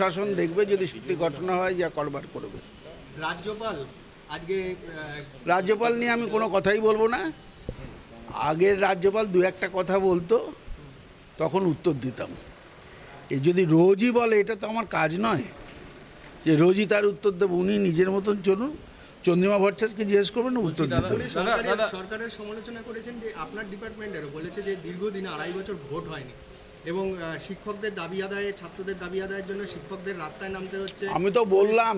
शासन देखबे यदि सत्य घटना है या कलबार करबे राज्यपाल आज के राज्यपाल नहीं आमी कोनो कथाई बोलबो ना आगे राज्यपाल दो एकटा कथा बोलतो तखन उत्तर दिताम ए यदि रोज ही बोले एटा तो आमार काज नय যে रोज ही तार उत्तर देब उनी निजेर मतन चलुन चंद्रिमा भट्टाचार्य के जिज्ञेस करबेन उत्तर दिते सरकारेर समालोचना करेছেন যে আপনার ডিপার্টমেন্টের বলেছে যে দীর্ঘদিন আড়াই বছর ভোট হয়নি এবং শিক্ষকদের দাবি আদায়ে ছাত্রদের দাবি আদায়ের জন্য শিক্ষকদের রাস্তায় নামতে হচ্ছে আমি তো বললাম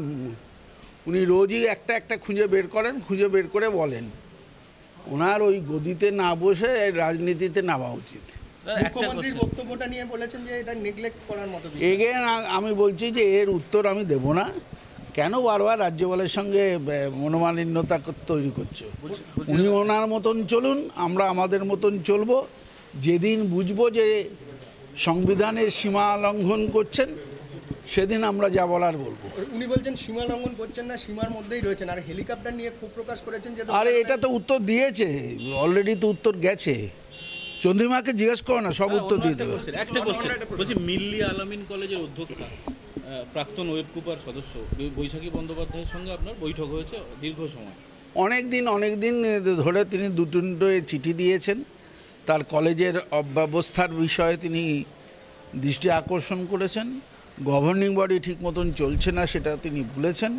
উনি রোজই একটা একটা খুঁজে বের করেন খুঁজে বের করে বলেন ওনার ওই গদিতে না বসে রাজনীতিতে নামা উচিত মুখ্যমন্ত্রীর বক্তব্যটা নিয়ে বলেছেন যে এটা নেগলেক্ট করার মতো বিষয় এগেইন আমি বলছি যে এর উত্তর আমি দেব না কেন বারবার রাজ্যপালের সঙ্গে মনোমালিন্যতা তৈরি করছে উনি ওনার মতন চলুন আমরা আমাদের মতন চলবো যেদিন বুঝবো যে সংবিধানের সীমা লঙ্ঘন করছেন সেদিন আমরা যা বলার বলবো উনি বলছেন সীমা লঙ্ঘন করছেন না সীমার মধ্যেই রয়েছেন আর হেলিকপ্টার নিয়ে খুব প্রকাশ করেছেন যে আরে এটা তো উত্তর দিয়েছে অলরেডি তো উত্তর গেছে চন্দ্রিমাকে জিজ্ঞেস করো না সব উত্তর দিয়ে দেবে একটা কোশ্চেন বলছি মিল্লি আলামিন কলেজের অধ্যক্ষ প্রাক্তন ওয়েব কুপার সদস্য বৈশাখী বন্দ্যোপাধ্যায়ের সঙ্গে আপনার বৈঠক হয়েছে দীর্ঘ সময় অনেক দিন ধরে তিনি দুটো চিঠি দিয়েছেন তার কলেজের অব্যবস্থার বিষয়ে তিনি দৃষ্টি আকর্ষণ করেছেন গভর্নিং বডি ঠিক মতন চলছে না সেটা তিনি বলেছেন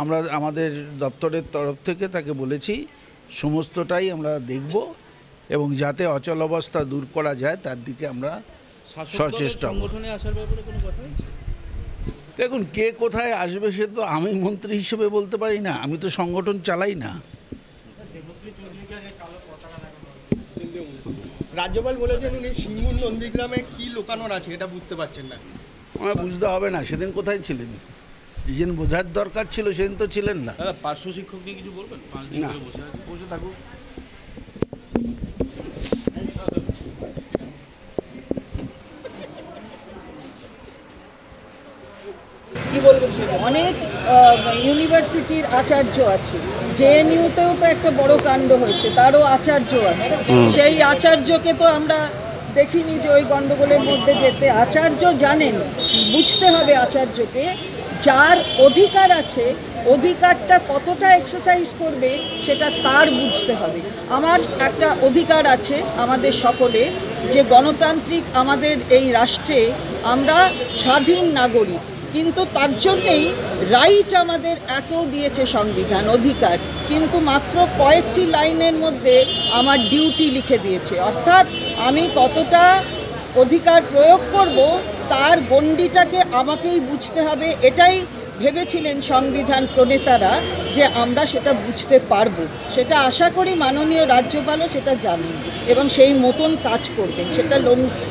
আমরা আমাদের দপ্তরের তরফ থেকে তাকে বলেছি সমস্তটাই আমরা দেখব এবং যাতে অচল অবস্থা দূর করা যায় তার দিকে আমরা সচেষ্ট সংগঠনে আসার ব্যাপারে কোনো কথা দেখুন কে কোথায় আসবে সে তো আমি মন্ত্রী হিসেবে বলতে পারি না আমি তো সংগঠন চালাই না राज्यपाल सिंगुर नंदीग्रामे की लोकानोर आछे एटा बुझते पारछेन ना आमार बुझते हबे ना सेदिन कोथाय छिलेन जेदिन बोझार दरकार छिलो सेदिन तो छिलेन ना पार्श्व शिक्षक निये किछु बोलबेन पांच दिन धरे बसे थाकुन কি বলবেন সেটা অনেক ইউনিভার্সিটির আচার্য আছে জেএনইউতেও তো একটা বড় কাণ্ড হয়েছে তারও আচার্য আছে সেই আচার্যকে তো আমরা দেখিনি যে ওই গন্ডগোলের মধ্যে যেতে আচার্য জানেন বুঝতে হবে আচার্যকে যার অধিকার আছে অধিকারটা কতটা এক্সারসাইজ করবে সেটা তার বুঝতে হবে আমার একটা অধিকার আছে আমাদের সকলে যে গণতান্ত্রিক আমাদের এই রাষ্ট্রে আমরা স্বাধীন নাগরিক কিন্তু তার জন্যই রাইট আমাদের এত দিয়েছে সংবিধান অধিকার কিন্তু মাত্র কয়েকটি লাইনের মধ্যে আমার ডিউটি লিখে দিয়েছে অর্থাৎ আমি কতটা অধিকার প্রয়োগ করব তার গণ্ডিটাকে আমাকেই বুঝতে হবে এটাই ভেবেছিলেন সংবিধান প্রণেতারা যে আমরা সেটা বুঝতে পারবো সেটা আশা করি মাননীয় রাজ্যপালও সেটা জানেন এবং সেই মতন কাজ করবেন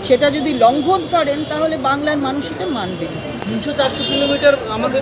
সেটা যদি লঙ্ঘন করেন তাহলে বাংলার মানুষ এটা মানবেন ৩০০-৪০০ কিলোমিটার আমাদের